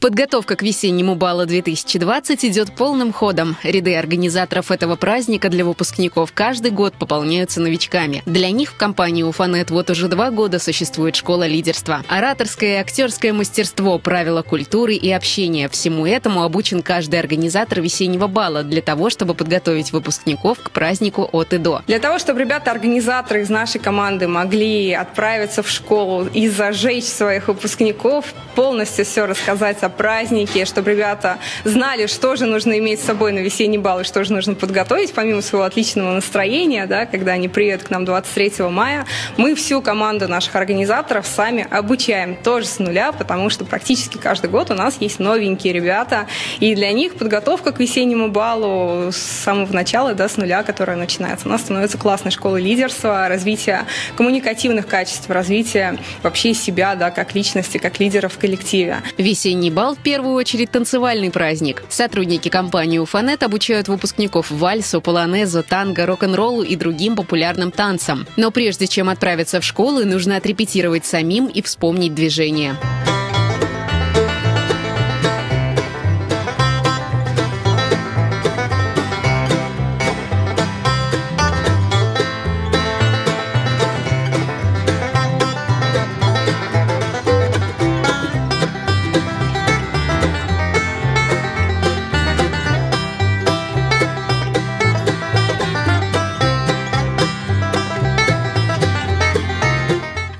Подготовка к весеннему балу 2020 идет полным ходом. Ряды организаторов этого праздника для выпускников каждый год пополняются новичками. Для них в компании «Уфанет» вот уже 2 года существует школа лидерства. Ораторское и актерское мастерство, правила культуры и общения — всему этому обучен каждый организатор весеннего бала для того, чтобы подготовить выпускников к празднику от и до. Для того, чтобы ребята-организаторы из нашей команды могли отправиться в школу и зажечь своих выпускников, полностью все рассказать о празднике, чтобы ребята знали, что же нужно иметь с собой на весенний бал и что же нужно подготовить, помимо своего отличного настроения, да, когда они приедут к нам 23 мая, мы всю команду наших организаторов сами обучаем, тоже с нуля, потому что практически каждый год у нас есть новенькие ребята, и для них подготовка к весеннему балу с самого начала, да, с нуля, которая начинается. У нас становится классной школой лидерства, развития коммуникативных качеств, развития вообще себя, да, как личности, как лидера в коллективе. Весенний бал в первую очередь танцевальный праздник. Сотрудники компании «Уфанет» обучают выпускников вальсу, полонезу, танго, рок-н-роллу и другим популярным танцам. Но прежде чем отправиться в школы, нужно отрепетировать самим и вспомнить движение.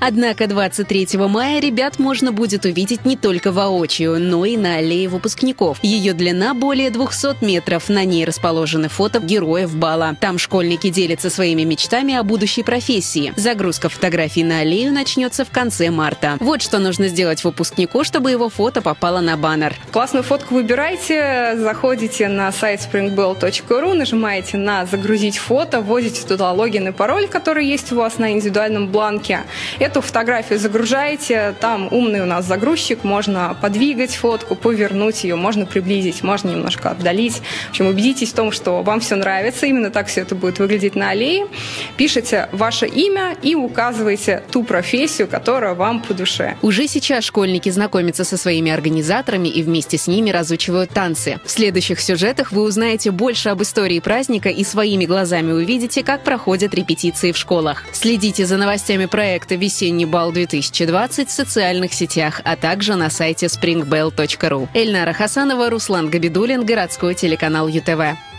Однако 23 мая ребят можно будет увидеть не только воочию, но и на аллее выпускников. Ее длина более 200 метров. На ней расположены фото героев бала. Там школьники делятся своими мечтами о будущей профессии. Загрузка фотографий на аллею начнется в конце марта. Вот что нужно сделать выпускнику, чтобы его фото попало на баннер. Классную фотку выбирайте, заходите на сайт springbell.ru, нажимаете на «Загрузить фото», вводите туда логин и пароль, который есть у вас на индивидуальном бланке. Эту фотографию загружаете, там умный у нас загрузчик, можно подвигать фотку, повернуть ее, можно приблизить, можно немножко отдалить. В общем, убедитесь в том, что вам все нравится, именно так все это будет выглядеть на аллее. Пишите ваше имя и указывайте ту профессию, которая вам по душе. Уже сейчас школьники знакомятся со своими организаторами и вместе с ними разучивают танцы. В следующих сюжетах вы узнаете больше об истории праздника и своими глазами увидите, как проходят репетиции в школах. Следите за новостями проекта «Весенний бал 2020» в социальных сетях, а также на сайте springbell.ru. Эльнара Хасанова, Руслан Габидулин, городской телеканал ЮТВ.